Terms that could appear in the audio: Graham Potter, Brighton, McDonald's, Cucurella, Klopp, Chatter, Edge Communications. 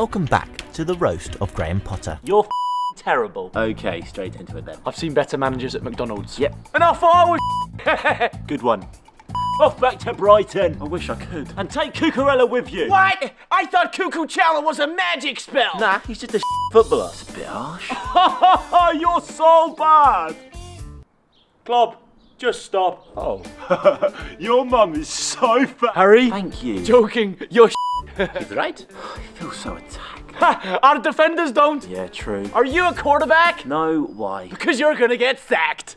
Welcome back to the roast of Graham Potter. You're terrible. Okay, straight into it then. I've seen better managers at McDonald's. Yep. And I thought I was good one. Off back to Brighton. I wish I could. And take Cucurella with you. What? I thought Cucurella was a magic spell. Nah, he's just a footballer. That's a bit harsh. You're so bad. Klopp, just stop. Oh. Your mum is so fat. Harry. Thank you. Joking. You're He's right. I feel so attacked. Ha! Our defenders don't. Yeah, true. Are you a quarterback? No, why? Because you're gonna get sacked.